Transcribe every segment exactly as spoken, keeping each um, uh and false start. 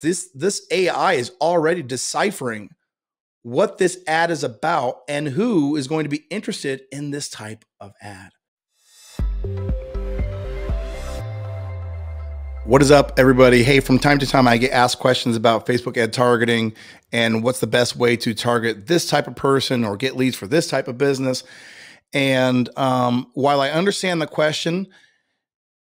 This, this A I is already deciphering what this ad is about and who is going to be interested in this type of ad. What is up, everybody? Hey, from time to time, I get asked questions about Facebook ad targeting and what's the best way to target this type of person or get leads for this type of business. And um, while I understand the question,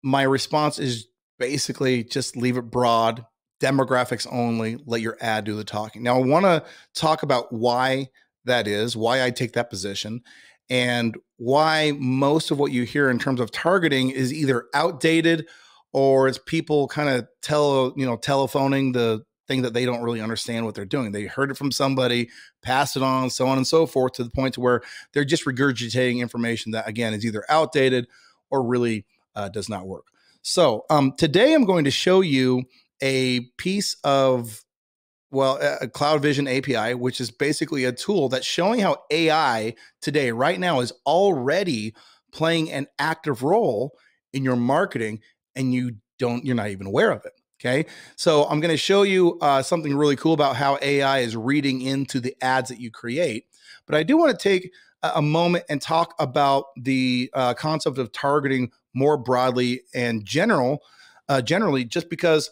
my response is basically just leave it broad, demographics only, let your ad do the talking. Now, I want to talk about why that is, why I take that position, and why most of what you hear in terms of targeting is either outdated or it's people kind of tele, you know, telephoning the thing that they don't really understand what they're doing. They heard it from somebody, passed it on, so on and so forth, to the point to where they're just regurgitating information that, again, is either outdated or really uh, does not work. So um, today I'm going to show you a piece of, well, a Cloud Vision A P I, which is basically a tool that's showing how A I today, right now, is already playing an active role in your marketing, and you don't, you're not even aware of it, okay? So I'm gonna show you uh, something really cool about how A I is reading into the ads that you create. But I do wanna take a moment and talk about the uh, concept of targeting more broadly and general, uh, generally, just because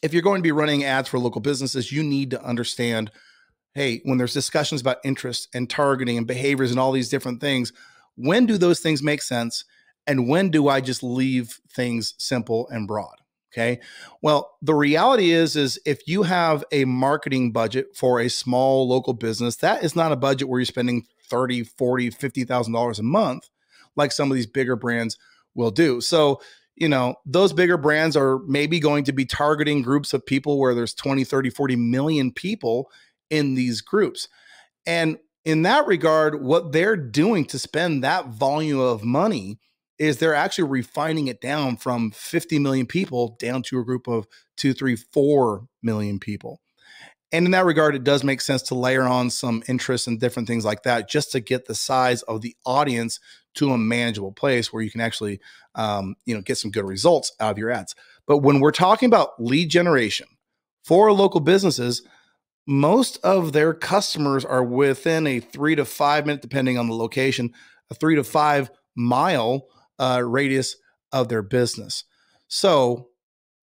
if you're going to be running ads for local businesses, you need to understand, hey, when there's discussions about interests and targeting and behaviors and all these different things, when do those things make sense? And when do I just leave things simple and broad, okay? Well, the reality is, is if you have a marketing budget for a small local business, that is not a budget where you're spending thirty, forty, fifty thousand dollars a month, like some of these bigger brands will do. So, you know, those bigger brands are maybe going to be targeting groups of people where there's twenty, thirty, forty million people in these groups. And in that regard, what they're doing to spend that volume of money is they're actually refining it down from fifty million people down to a group of two, three, four million people. And in that regard, it does make sense to layer on some interests and different things like that, just to get the size of the audience to a manageable place where you can actually, um, you know, get some good results out of your ads. But when we're talking about lead generation for local businesses, most of their customers are within a three to five minute, depending on the location, a three to five mile Uh, radius of their business. So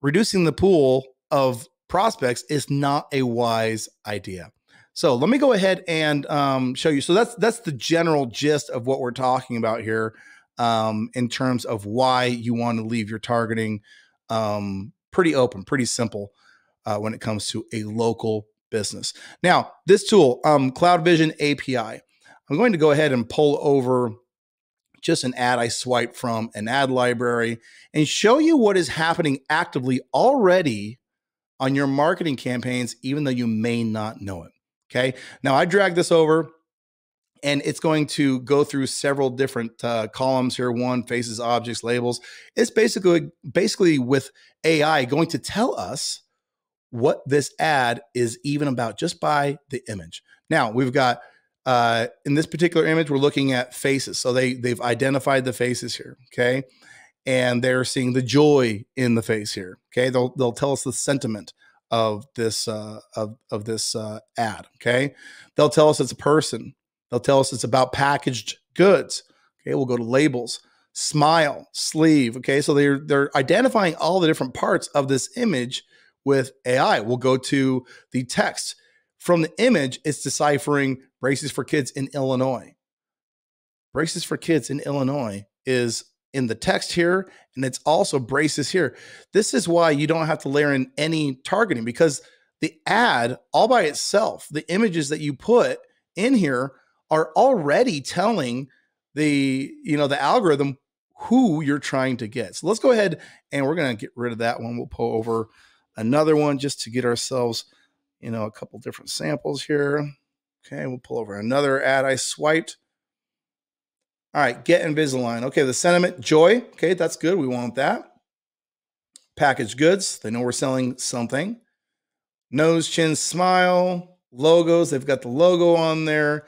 reducing the pool of prospects is not a wise idea. So let me go ahead and um, show you. So that's that's the general gist of what we're talking about here um, in terms of why you want to leave your targeting um, pretty open, pretty simple uh, when it comes to a local business. Now, this tool, um, Cloud Vision A P I, I'm going to go ahead and pull over just an ad I swipe from an ad library and show you what is happening actively already on your marketing campaigns, even though you may not know it, okay? Now I drag this over and it's going to go through several different uh, columns here. One, faces, objects, labels. It's basically, basically with A I going to tell us what this ad is even about just by the image. Now we've got Uh, in this particular image, we're looking at faces. So they, they've identified the faces here, okay? And they're seeing the joy in the face here, okay? They'll, they'll tell us the sentiment of this, uh, of, of this uh, ad, okay? They'll tell us it's a person. They'll tell us it's about packaged goods, okay? We'll go to labels, smile, sleeve, okay? So they're, they're identifying all the different parts of this image with A I. We'll go to the text. From the image, it's deciphering braces for kids in Illinois. Braces for kids in Illinois is in the text here, and it's also braces here. This is why you don't have to layer in any targeting, because the ad all by itself, the images that you put in here are already telling the, you know, the algorithm who you're trying to get. So let's go ahead and we're going to get rid of that one. We'll pull over another one just to get ourselves, you know, a couple different samples here. Okay, we'll pull over another ad I swiped. All right, get Invisalign. Okay, the sentiment, joy. Okay, that's good. We want that. Packaged goods. They know we're selling something. Nose, chin, smile. Logos. They've got the logo on there.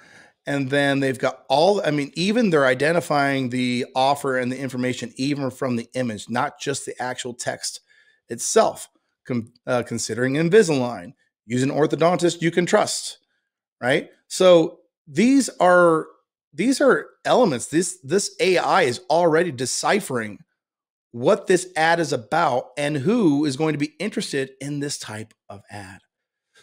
And then they've got all, I mean, even they're identifying the offer and the information even from the image, not just the actual text itself. com, uh, considering Invisalign, use an orthodontist you can trust, right? So these are these are elements. This this A I is already deciphering what this ad is about and who is going to be interested in this type of ad.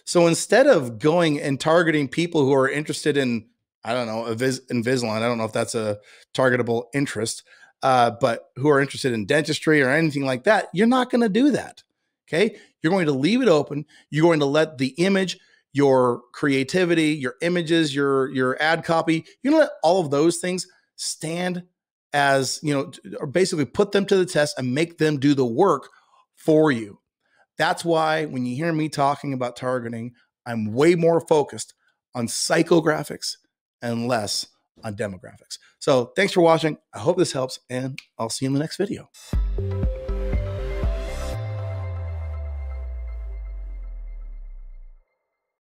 So instead of going and targeting people who are interested in, I don't know, Invisalign, I don't know if that's a targetable interest, uh, but who are interested in dentistry or anything like that, you're not going to do that. Okay. You're going to leave it open. You're going to let the image, your creativity, your images, your, your ad copy, you're going to let all of those things stand as, you know, or basically put them to the test and make them do the work for you. That's why when you hear me talking about targeting, I'm way more focused on psychographics and less on demographics. So thanks for watching. I hope this helps, and I'll see you in the next video.